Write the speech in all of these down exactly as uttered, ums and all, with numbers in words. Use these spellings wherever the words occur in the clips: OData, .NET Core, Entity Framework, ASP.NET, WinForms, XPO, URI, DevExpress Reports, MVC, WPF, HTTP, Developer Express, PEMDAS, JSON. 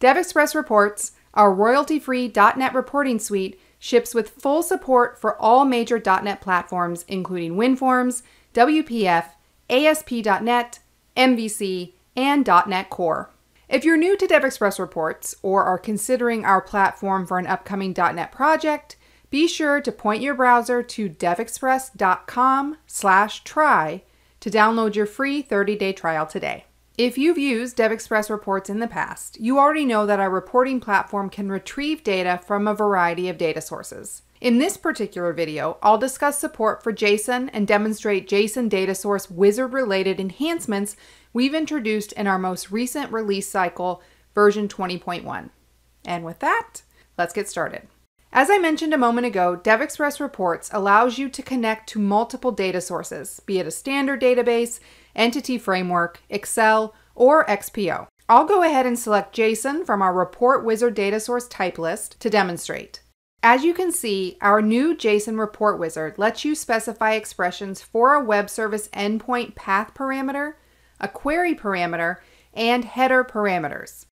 DevExpress Reports, our royalty-free dot net reporting suite, ships with full support for all major dot net platforms, including WinForms, W P F, A S P dot net, M V C, and dot net Core. If you're new to DevExpress Reports or are considering our platform for an upcoming dot net project, be sure to point your browser to devexpress dot com slash try to download your free thirty day trial today. If you've used DevExpress Reports in the past, you already know that our reporting platform can retrieve data from a variety of data sources. In this particular video, I'll discuss support for JSON and demonstrate JSON data source wizard-related enhancements we've introduced in our most recent release cycle, version twenty point one. And with that, let's get started. As I mentioned a moment ago, DevExpress Reports allows you to connect to multiple data sources, be it a standard database, Entity Framework, Excel, or X P O. I'll go ahead and select JSON from our Report Wizard data source type list to demonstrate. As you can see, our new JSON Report Wizard lets you specify expressions for a web service endpoint path parameter, a query parameter, and header parameters.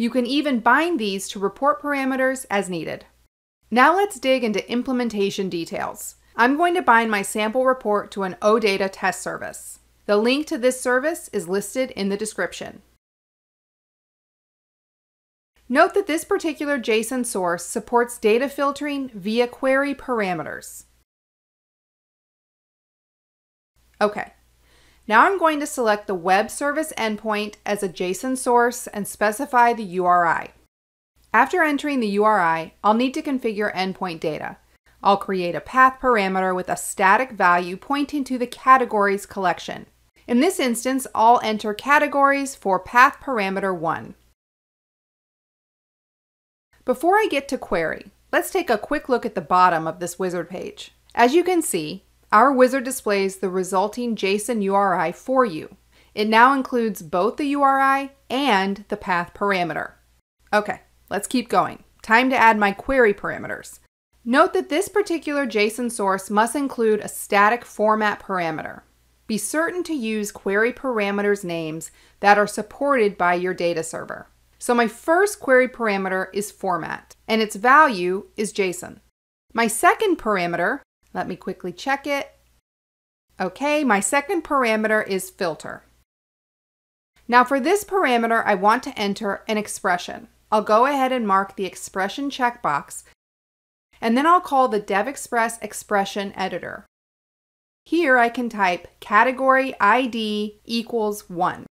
You can even bind these to report parameters as needed. Now let's dig into implementation details. I'm going to bind my sample report to an OData test service. The link to this service is listed in the description. Note that this particular JSON source supports data filtering via query parameters. Okay, now I'm going to select the web service endpoint as a JSON source and specify the U R I. After entering the U R I, I'll need to configure endpoint data. I'll create a path parameter with a static value pointing to the categories collection. In this instance, I'll enter categories for path parameter one. Before I get to query, let's take a quick look at the bottom of this wizard page. As you can see, our wizard displays the resulting JSON U R I for you. It now includes both the U R I and the path parameter. Okay, let's keep going. Time to add my query parameters. Note that this particular JSON source must include a static format parameter. Be certain to use query parameters names that are supported by your data server. So my first query parameter is format, and its value is JSON. My second parameter, let me quickly check it. Okay, my second parameter is filter. Now for this parameter, I want to enter an expression. I'll go ahead and mark the expression checkbox, and then I'll call the DevExpress expression editor. Here I can type category I D equals one.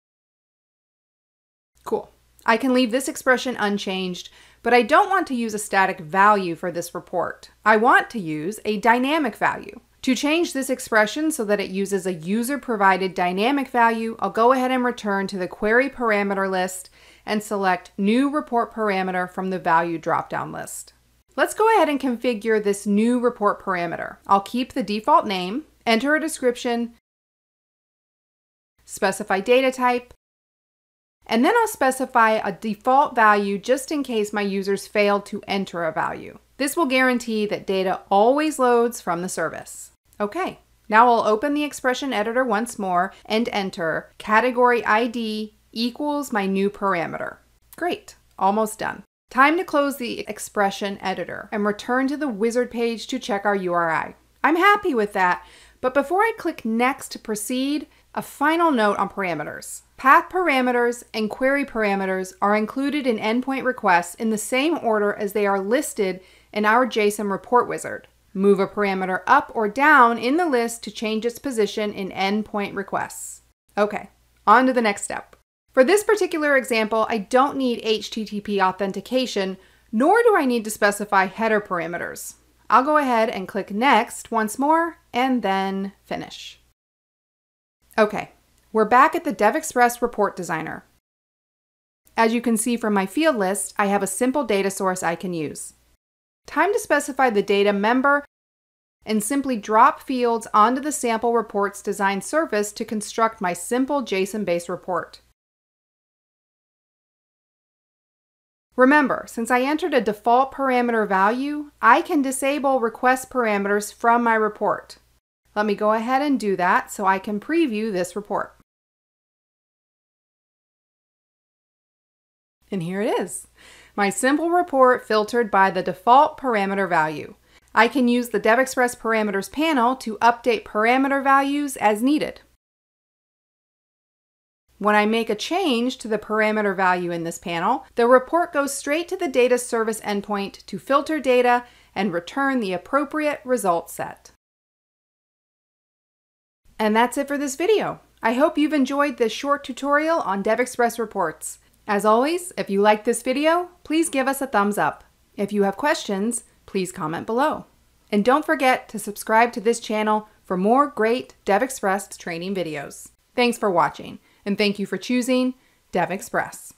Cool. I can leave this expression unchanged, but I don't want to use a static value for this report. I want to use a dynamic value. To change this expression so that it uses a user-provided dynamic value, I'll go ahead and return to the query parameter list and select new report parameter from the value drop-down list. Let's go ahead and configure this new report parameter. I'll keep the default name, enter a description, specify data type, and then I'll specify a default value just in case my users fail to enter a value. This will guarantee that data always loads from the service. Okay, now I'll open the expression editor once more and enter category I D equals my new parameter. Great, almost done. Time to close the expression editor and return to the wizard page to check our U R I. I'm happy with that, but before I click next to proceed, a final note on parameters. Path parameters and query parameters are included in endpoint requests in the same order as they are listed in our JSON report wizard. Move a parameter up or down in the list to change its position in endpoint requests. Okay, on to the next step. For this particular example, I don't need H T T P authentication, nor do I need to specify header parameters. I'll go ahead and click Next once more, and then Finish. Okay, we're back at the DevExpress Report Designer. As you can see from my field list, I have a simple data source I can use. Time to specify the data member and simply drop fields onto the Sample Reports Design surface to construct my simple JSON-based report. Remember, since I entered a default parameter value, I can disable request parameters from my report. Let me go ahead and do that so I can preview this report. And here it is, my simple report filtered by the default parameter value. I can use the DevExpress Parameters panel to update parameter values as needed. When I make a change to the parameter value in this panel, the report goes straight to the data service endpoint to filter data and return the appropriate result set. And that's it for this video. I hope you've enjoyed this short tutorial on DevExpress Reports. As always, if you like this video, please give us a thumbs up. If you have questions, please comment below. And don't forget to subscribe to this channel for more great DevExpress training videos. Thanks for watching, and thank you for choosing DevExpress.